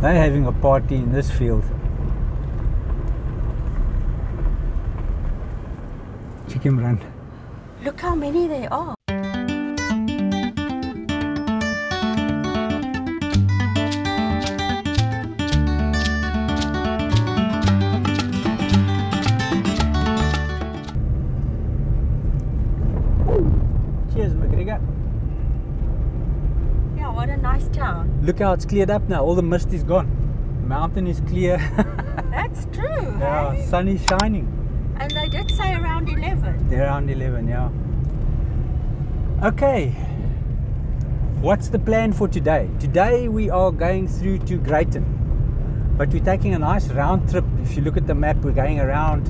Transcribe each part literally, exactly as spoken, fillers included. They're having a party in this field. Chicken run. Look how many they are. Cheers, McGregor. Yeah, what a nice town. Look how it's cleared up now. All the mist is gone. The mountain is clear. That's true. Yeah, hey? Sun is shining. And they did say around eleven. They're around eleven, yeah. Okay. What's the plan for today? Today we are going through to Greater. But we're taking a nice round trip. If you look at the map, we're going around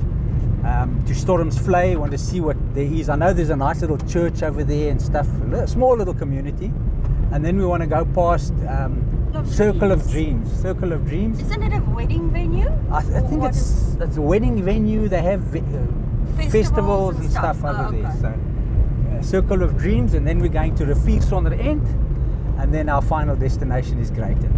Um, to Stormsvlei. We want to see what there is. I know there's a nice little church over there and stuff, a small little community. And then we want to go past um, of Circle dreams. of Dreams. Circle of Dreams. Isn't it a wedding venue? I, th I think it's, it's a wedding venue. They have ve festivals, festivals and stuff, stuff over oh, okay. there. So, uh, Circle of Dreams, and then we're going to Vier Sonderend, and then our final destination is Greater.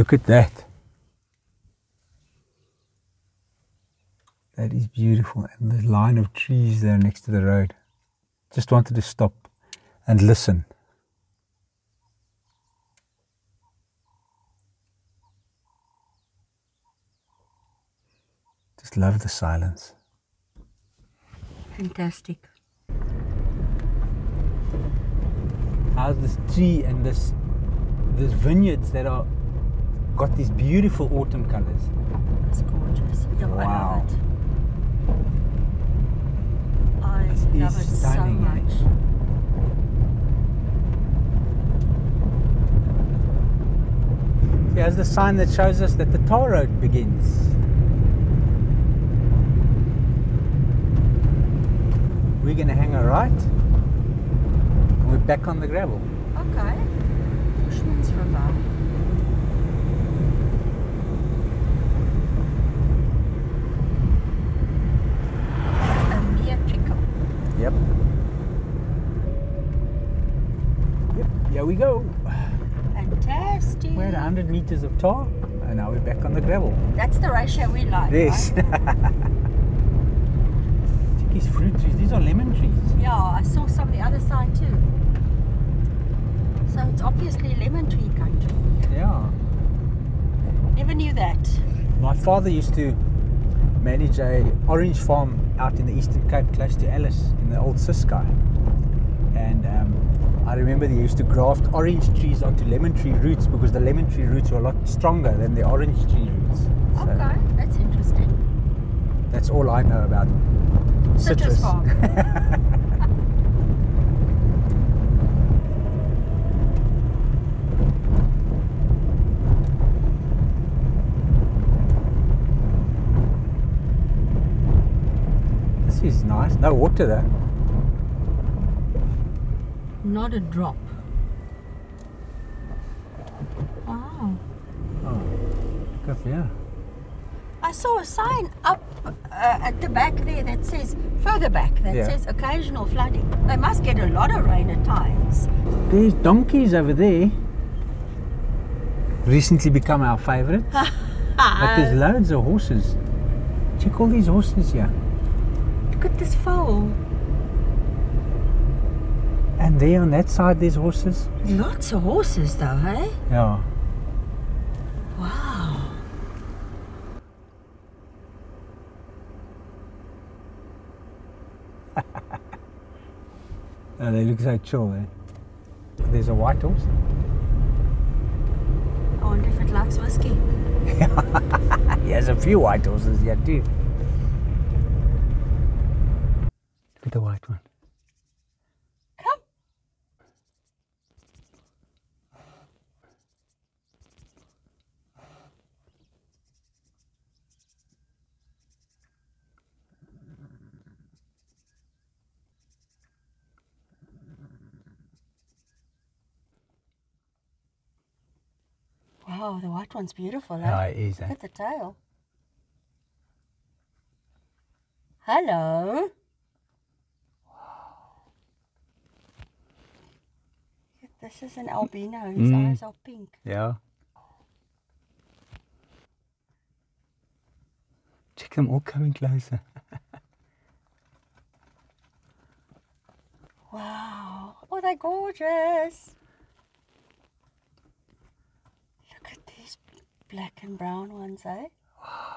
Look at that. That is beautiful. And the line of trees there next to the road. Just wanted to stop and listen. Just love the silence. Fantastic. How's this tree and this, this vineyards that are got these beautiful autumn colors. It's gorgeous. Yeah, wow. I love it. I love it so much. See, here's the sign that shows us that the tar road begins. We're going to hang a right and we're back on the gravel. Okay. Bushman's River. Yep. Yep, here we go. Fantastic. We're at one hundred meters of tar, and now we're back on the gravel. That's the ratio we like. Yes. Check these fruit trees. These are lemon trees. Yeah, I saw some the other side too. So it's obviously lemon tree country. Yeah. Never knew that. My father used to manage a orange farm out in the Eastern Cape, close to Alice, in the old Ciskei. And um, I remember they used to graft orange trees onto lemon tree roots because the lemon tree roots were a lot stronger than the orange tree roots. So okay, that's interesting. That's all I know about citrus. Citrus farm. Is nice. No water there. Not a drop. Wow. Oh, look up here. I saw a sign up uh, at the back there that says, further back, that yeah. says occasional flooding. They must get a lot of rain at times. There's donkeys over there. Recently become our favourite. But there's loads of horses. Check all these horses here. Look at this foal. And there on that side there's horses. Lots of horses though, hey? Yeah. Wow. Oh, they look so chill there. Eh? There's a white horse. I wonder if it likes whiskey. He has a few white horses here too. The white one. Come. Oh, the white one's beautiful, eh? Oh, it is, eh? Look at the tail. Hello. Wow. This is an albino. His mm. eyes are pink. Yeah. Check them all coming closer. Wow. Oh, they're gorgeous. Look at these black and brown ones, eh? Wow.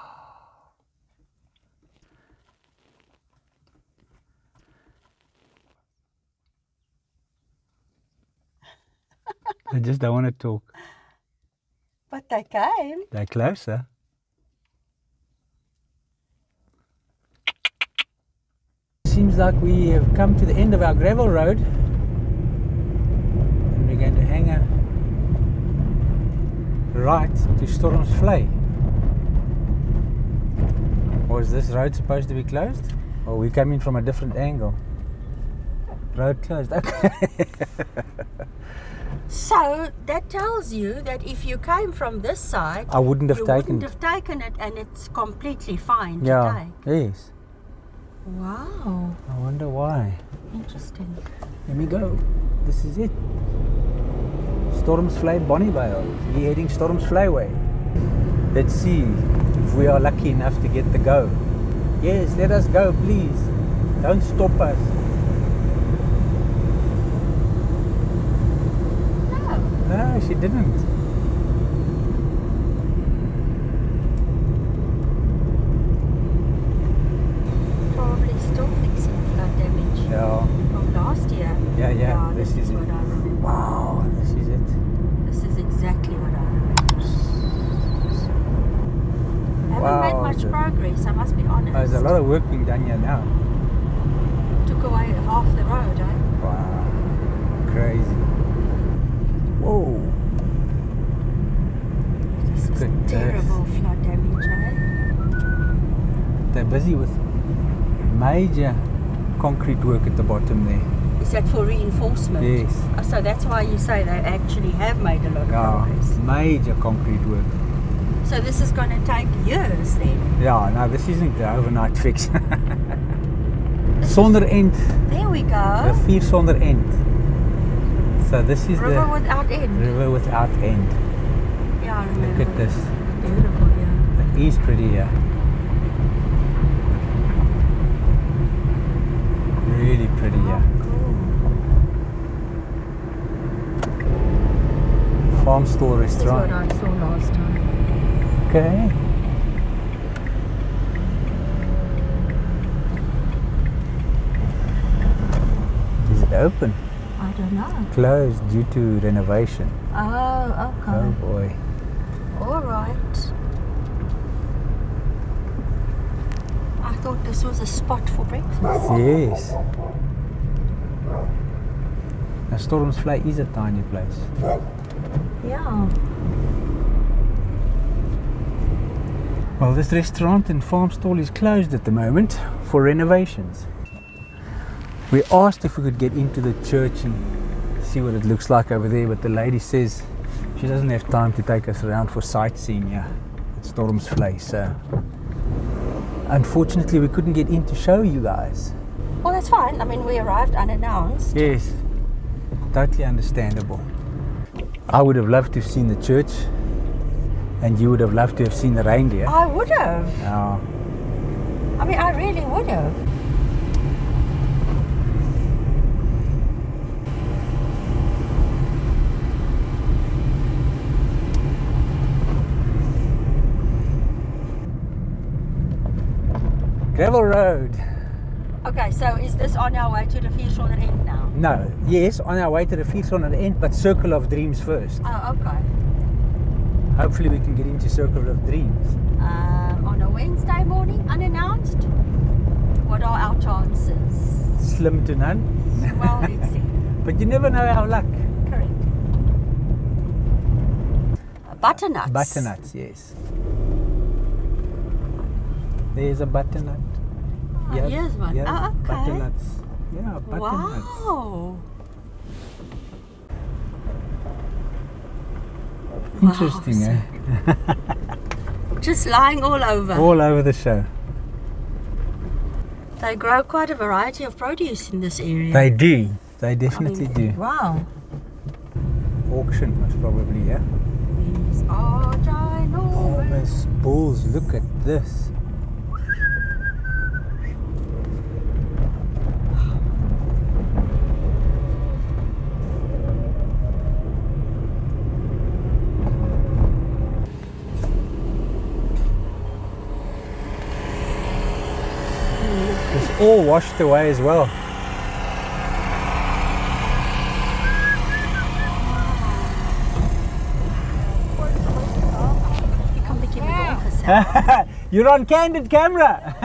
They just don't want to talk. But they came. They're closer. Seems like we have come to the end of our gravel road and we're going to hang a right to Stormsvlei. Was this road supposed to be closed? Or we came in from a different angle? Road closed, okay. So that tells you that if you came from this side, I wouldn't have, you taken, wouldn't have taken it, and it's completely fine yeah, to take. Yes. Wow. I wonder why. Interesting. Let me go. This is it. Stormsvlei Bonnievale. We're heading Stormsvlei way. Let's see if we are lucky enough to get the go. Yes, let us go, please. Don't stop us. No. No, she didn't. Progress, I must be honest. Oh, there's a lot of work being done here now. Took away half the road, eh? Wow, crazy. Whoa. This is terrible flood damage, eh? They're busy with major concrete work at the bottom there. Is that for reinforcement? Yes. Oh, so that's why you say they actually have made a lot of oh, progress. Major concrete work. So this is going to take years then? Yeah, no, this isn't the overnight fix. Sonderend. There we go. The Vier Sonderend. So this is river the... River without end. River without end. Yeah, I remember. Look at this. Beautiful, yeah. It is pretty, yeah. Really pretty, oh, yeah. Cool. Farm store restaurant. This is what I saw last time. Okay. Is it open? I don't know. Closed due to renovation. Oh, okay. Oh boy. All right. I thought this was a spot for breakfast. Yes. Now Stormsvlei is a tiny place. Yeah. Well, this restaurant and farm stall is closed at the moment for renovations. We asked if we could get into the church and see what it looks like over there, but the lady says she doesn't have time to take us around for sightseeing here at Stormsvlei, so unfortunately we couldn't get in to show you guys. Well, that's fine. I mean, we arrived unannounced. Yes, totally understandable. I would have loved to have seen the church. And you would have loved to have seen the reindeer. I would have. Oh. I mean, I really would have. Gravel road. Okay, so is this on our way to the Vier Sonderend now? No, yes, on our way to the Vier Sonderend, but Circle of Dreams first. Oh, okay. Hopefully we can get into Circle of Dreams. Um, on a Wednesday morning, unannounced? What are our chances? Slim to none. Well, let's see. But you never know our luck. Correct. Butternuts. Butternuts, yes. There's a butternut. Oh, yep. Here's one. Yep. Oh, okay. Butternuts. Yeah, butternuts. Wow. Interesting, wow, eh? Just lying all over. All over the show. They grow quite a variety of produce in this area. They do. They definitely I mean, do. Wow. Auction, most probably, yeah? These are ginormous. Oh, those bulls. Look at this. All washed away as well. You can't be keeping all yourself. You're on candid camera.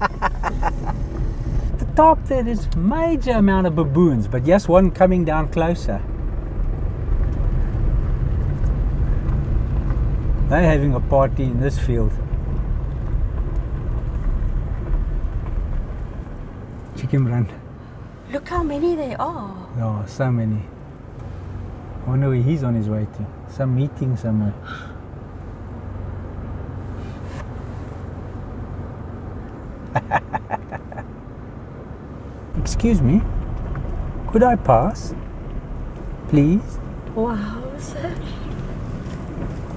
At the top there, there's a major amount of baboons, but yes, one coming down closer. They're having a party in this field. Chicken run. Look how many there are. Oh, so many. I wonder where he's on his way to. Some meeting somewhere. Excuse me. Could I pass? Please? Wow, sir.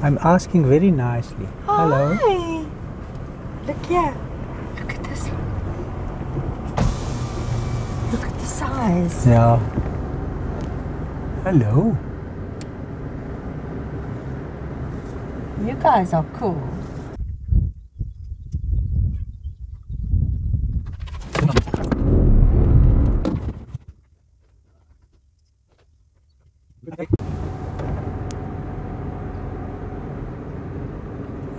I'm asking very nicely. Hi. Hello. Hi. Look here. Look at this. Look at the size. Yeah. Hello. You guys are cool.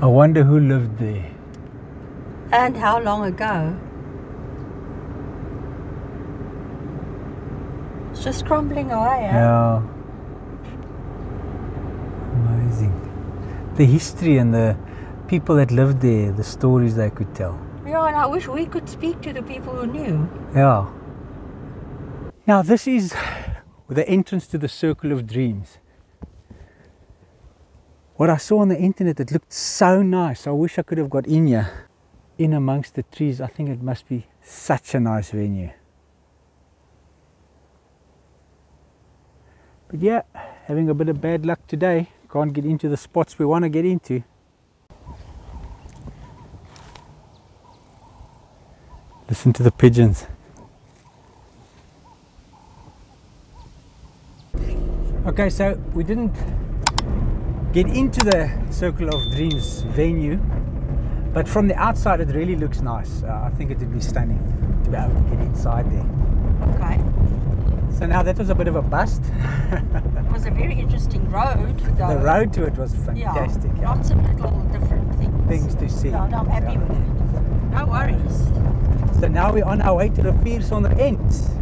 I wonder who lived there. And how long ago? Just crumbling away, eh? Yeah. Amazing. The history and the people that lived there, the stories they could tell. Yeah, and I wish we could speak to the people who knew. Yeah. Now this is the entrance to the Circle of Dreams. What I saw on the internet, it looked so nice. I wish I could have got in here. In amongst the trees, I think it must be such a nice venue. But yeah, having a bit of bad luck today. Can't get into the spots we want to get into. Listen to the pigeons. Okay, so we didn't get into the Circle of Dreams venue, but from the outside it really looks nice. Uh, I think it would be stunning to be able to get inside there. Okay. So now that was a bit of a bust. It was a very interesting road. Though. The road to it was fantastic. Yeah, yeah. Lots of little different things. Things to see. No, no, I'm happy yeah. with it. No worries. So now we're on our way to the Vier Sonderend.